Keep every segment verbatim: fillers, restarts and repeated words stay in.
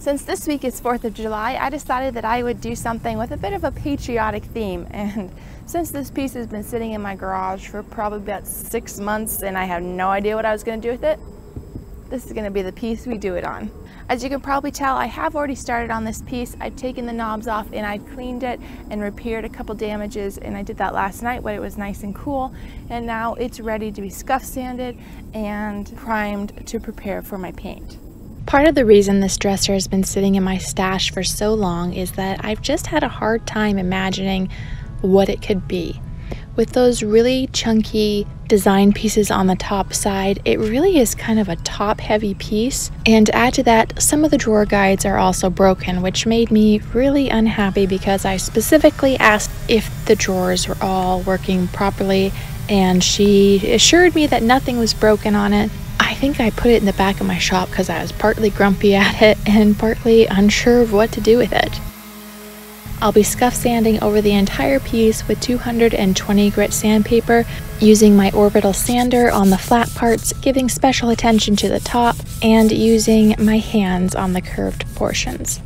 Since this week is fourth of July, I decided that I would do something with a bit of a patriotic theme. And since this piece has been sitting in my garage for probably about six months and I have no idea what I was going to do with it, this is going to be the piece we do it on. As you can probably tell, I have already started on this piece. I've taken the knobs off and I cleaned it and repaired a couple damages, and I did that last night when it was nice and cool. And now it's ready to be scuff sanded and primed to prepare for my paint. Part of the reason this dresser has been sitting in my stash for so long is that I've just had a hard time imagining what it could be. With those really chunky design pieces on the top side, it really is kind of a top-heavy piece. And to add to that, some of the drawer guides are also broken, which made me really unhappy because I specifically asked if the drawers were all working properly, and she assured me that nothing was broken on it. I think I put it in the back of my shop because I was partly grumpy at it and partly unsure of what to do with it. I'll be scuff sanding over the entire piece with two hundred twenty grit sandpaper, using my orbital sander on the flat parts, giving special attention to the top, and using my hands on the curved portions.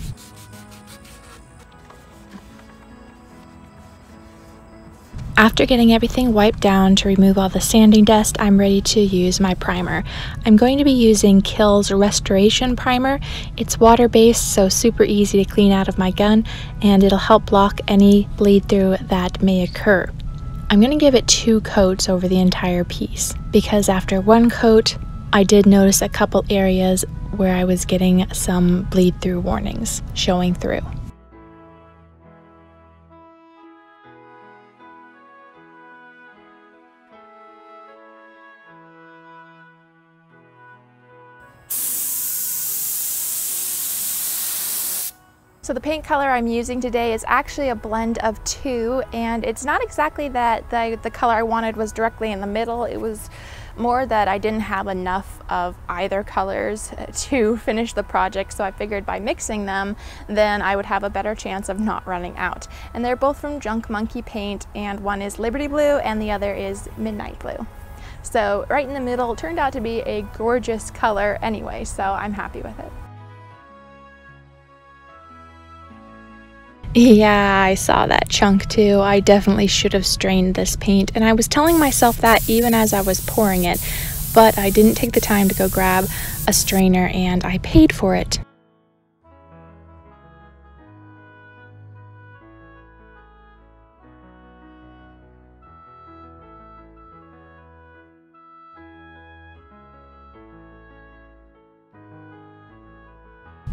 After getting everything wiped down to remove all the sanding dust, I'm ready to use my primer. I'm going to be using Kilz Restoration Primer. It's water-based, so super easy to clean out of my gun, and it'll help block any bleed-through that may occur. I'm going to give it two coats over the entire piece, because after one coat, I did notice a couple areas where I was getting some bleed-through warnings showing through. So the paint color I'm using today is actually a blend of two, and it's not exactly that the, the color I wanted was directly in the middle. It was more that I didn't have enough of either colors to finish the project, so I figured by mixing them, then I would have a better chance of not running out. And they're both from Junk Monkey Paint, and one is Liberty Blue and the other is Midnight Blue. So right in the middle turned out to be a gorgeous color anyway, so I'm happy with it. Yeah, I saw that chunk too. I definitely should have strained this paint, and I was telling myself that even as I was pouring it, but I didn't take the time to go grab a strainer and I paid for it.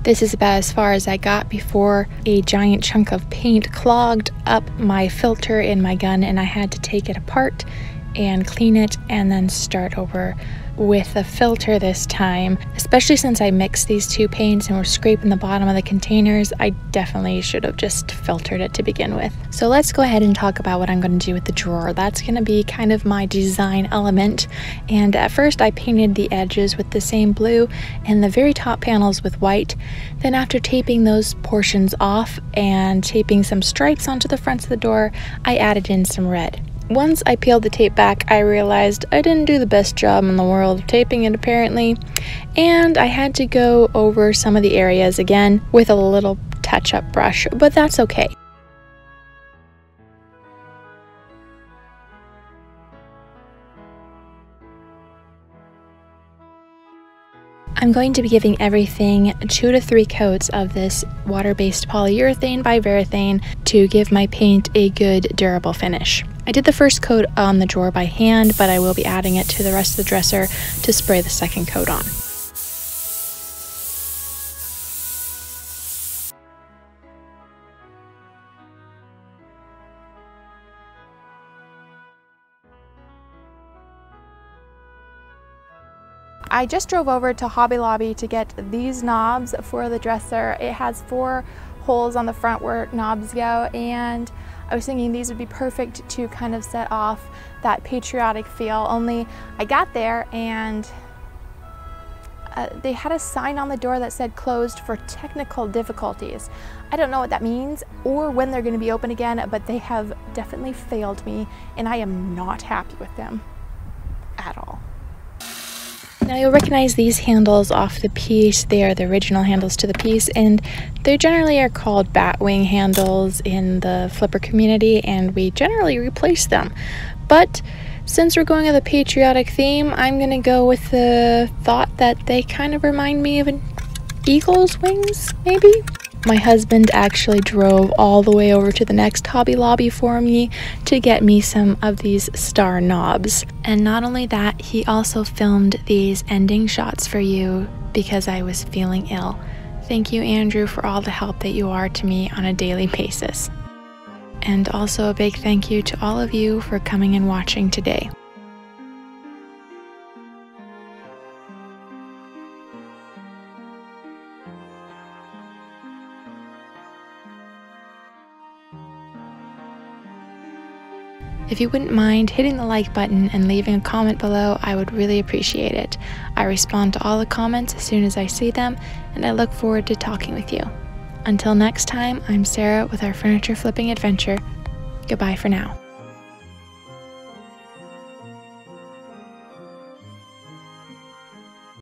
This is about as far as I got before a giant chunk of paint clogged up my filter in my gun, and I had to take it apart and clean it and then start over with a filter this time. Especially since I mixed these two paints and were scraping the bottom of the containers, I definitely should have just filtered it to begin with. So let's go ahead and talk about what I'm going to do with the drawer. That's going to be kind of my design element. And at first I painted the edges with the same blue and the very top panels with white. Then after taping those portions off and taping some stripes onto the fronts of the door, I added in some red. Once I peeled the tape back, I realized I didn't do the best job in the world of taping it apparently, and I had to go over some of the areas again with a little touch-up brush, but that's okay. I'm going to be giving everything two to three coats of this water-based polyurethane by Varathane to give my paint a good durable finish. I did the first coat on the drawer by hand, but I will be adding it to the rest of the dresser to spray the second coat on. I just drove over to Hobby Lobby to get these knobs for the dresser. It has four holes on the front where knobs go, and I was thinking these would be perfect to kind of set off that patriotic feel, only I got there and uh, they had a sign on the door that said closed for technical difficulties. I don't know what that means or when they're going to be open again, but they have definitely failed me and I am not happy with them at all. Now you'll recognize these handles off the piece. They are the original handles to the piece, and they generally are called batwing handles in the flipper community, and we generally replace them. But since we're going with a patriotic theme, I'm going to go with the thought that they kind of remind me of an eagle's wings, maybe? My husband actually drove all the way over to the next Hobby Lobby for me to get me some of these star knobs. And not only that, he also filmed these ending shots for you because I was feeling ill. Thank you, Andrew, for all the help that you are to me on a daily basis. And also a big thank you to all of you for coming and watching today. If you wouldn't mind hitting the like button and leaving a comment below, I would really appreciate it. I respond to all the comments as soon as I see them, and I look forward to talking with you. Until next time, I'm Sarah with Our Furniture Flipping Adventure. Goodbye for now.